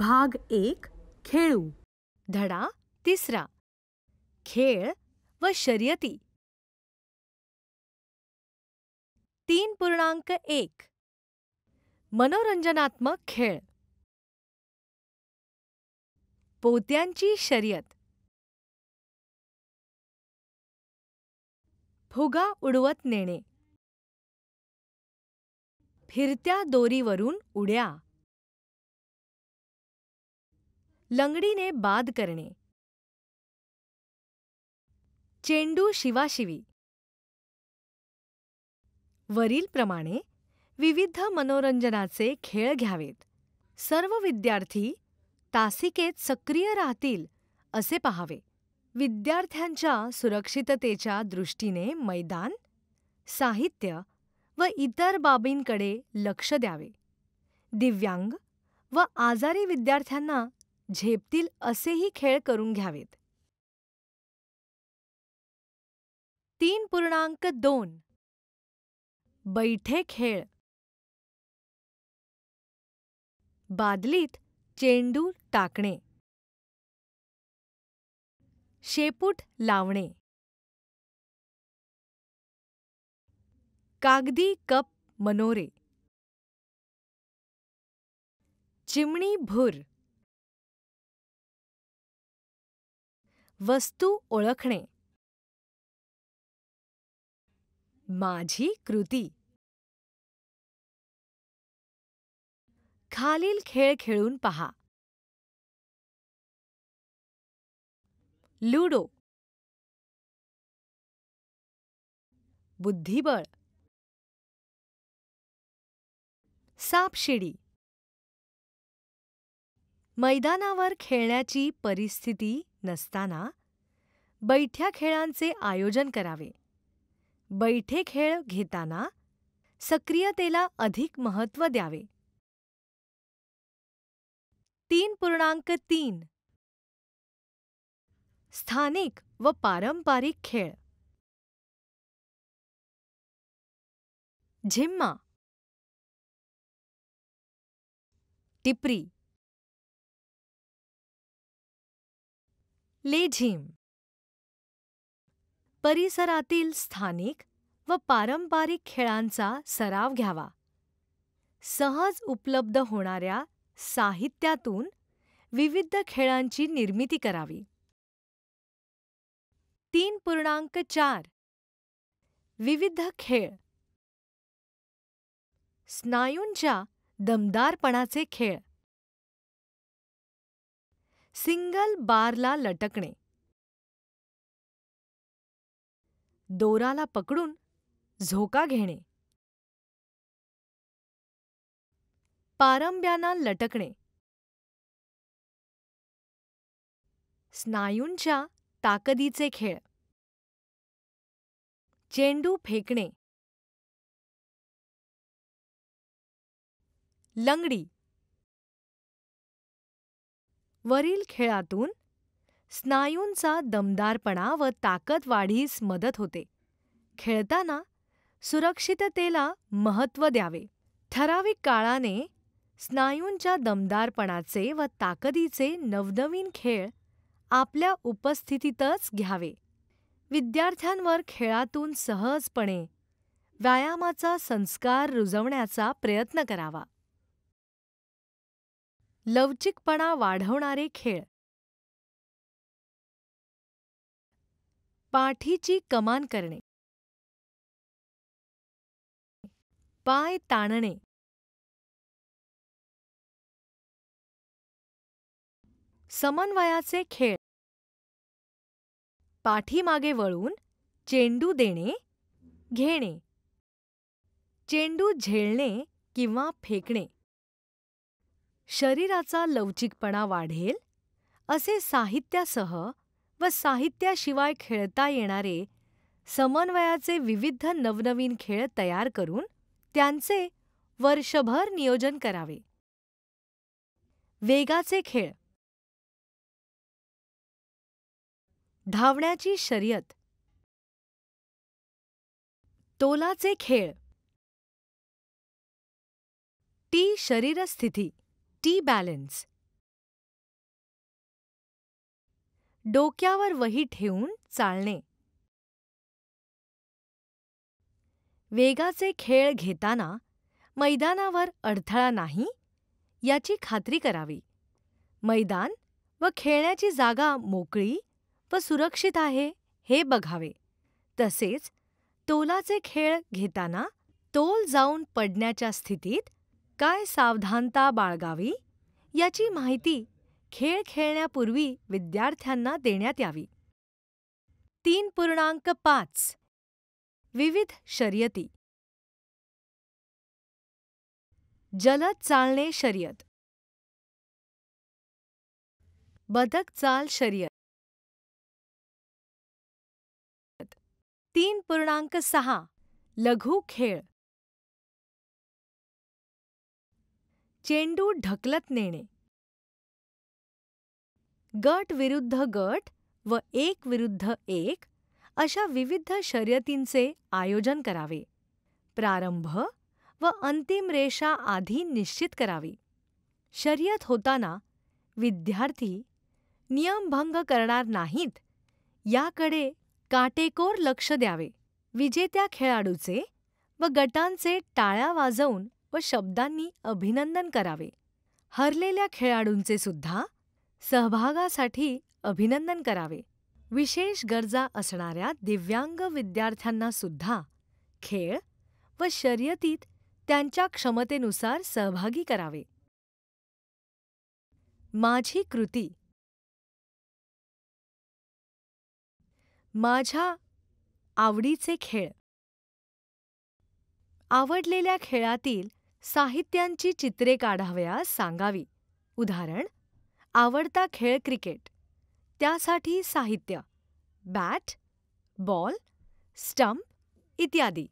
भाग 1 खेळू। धडा 3 खेळ व शर्यती। 3.1 मनोरंजनात्मक खेळ। पोत्यांची शर्यत। फुगा उडवत नेणे। फिरत्या दोरीवरून उड्या। लंगडीने बाद करणे। चेंडू शिवाशिवी। वरीलप्रमाणे विविध मनोरंजनाचे खेळ घ्यावेत। सर्व विद्यार्थी तासिकेत सक्रिय राहतील असे पाहावे। विद्यार्थ्यांच्या सुरक्षिततेच्या दृष्टीने मैदान, साहित्य व इतर बाबींकडे लक्ष द्यावे। दिव्यांग व आजारी विद्यार्थ्यांना झेपतील असेही खेळ करून घ्यावेत। 3.2 बैठे खेळ। बादलीत चेंडू टाकणे, शेपूट लावणे, कागदी कप मनोरे, चिमणी भूर, वस्तू ओळखणे, माझी कृती। खालील खेळ खेळून पहा। लूडो, बुद्धिबळ, सापशिडी। मैदानावर खेळण्याची परिस्थिती नसताना बैठ्या खेळांचे आयोजन करावे। बैठे खेळ घेताना सक्रियतेला अधिक महत्त्व द्यावे। 3.3 स्थानिक व पारंपरिक खेळ। झिम्मा, टिपरी, लेझिम। परिसरातील स्थानिक व पारंपरिक खेळांचा सराव घ्यावा। सहज उपलब्ध होणाऱ्या साहित्यातून विविध खेळांची निर्मिती करावी। 3.4 विविध खेळ। स्नायूंच्या दमदारपणाचे खेळ। सिंगल बारला लटकणे, दोराला पकडून झोका घेणे, पारंब्यांना लटकणे। स्नायूंच्या ताकदीचे खेळ। चेंडू फेकणे, लंगडी। वरील खेळातून स्नायूंचा दमदारपणा व ताकद वाढीस मदत होते। खेळताना सुरक्षिततेला महत्त्व द्यावे। ठराविक काळाने स्नायूंच्या दमदारपणाचे व ताकदीचे नवनवीन खेळ आपल्या उपस्थितीतच घ्यावे। विद्यार्थ्यांवर खेळातून सहजपणे व्यायामाचा संस्कार रुजवण्याचा प्रयत्न करावा। लवचिकपणा वाढवणारे खेळ। पाठीची कमान करणे, पाय ताणणे, समन्वयाचे खेळ। पाठीमागे वळून चेंडू देणे, घेणे, चेंडू झेलणे किंवा फेकणे। शरीराचा लवचिकपणा वाढेल असे साहित्यासह व साहित्याशिवाय खेळता येणारे समन्वयाचे विविध नवनवीन खेळ तयार करून त्यांचे वर्षभर नियोजन करावे। वेगाचे खेळ। धावण्याची शर्यत, तोलाचे खेळ, टी शरीरस्थिती, टी बॅलन्स। डोक्यावर वही ठेवून चालणे. वेगाचे खेळ घेताना मैदानावर अडथळा नाही याची खात्री करावी. मैदान व खेळण्याची जागा मोकळी व सुरक्षित आहे हे बघावे. तसेच तोलाचे खेळ घेताना तोल जाऊन पडण्याच्या स्थितीत काय सावधानता बाळगावी याची माहिती खेळ खेळण्यापूर्वी विद्यार्थ्यांना देण्यात यावी. 3.5 विविध शर्यती. जलद चालणे शर्यत, बदक चाल शर्यत. 3.6 लघु खेळ. चेंडू ढकलत नेणे, गट विरुद्ध गट व एक विरुद्ध एक अशा विविध शर्यतींचे आयोजन करावे. प्रारंभ व अंतिम रेषा आधी निश्चित करावी. शर्यत होताना विद्यार्थी नियमभंग करणार नाहीत याकडे काटेकोर लक्ष द्यावे. विजेत्या खेळाडूचे व गटांचे टाळ्या वाजवून व शब्दांनी अभिनंदन करावे. हरलेल्या खेळाडूंचे सुद्धा सहभागासाठी अभिनंदन करावे. विशेष गरजा असणाऱ्या दिव्यांग विद्यार्थ्यांना सुद्धा खेळ व शर्यतीत त्यांच्या क्षमतेनुसार सहभागी करावे. माझी कृती. माझ्या आवडीचे खेळ. आवडलेल्या खेळातील साहित्यांची चित्रे काढावयास सांगावी. उदाहरण, आवडता खेळ क्रिकेट, त्यासाठी साहित्य बॅट बॉल स्टंप इत्यादी.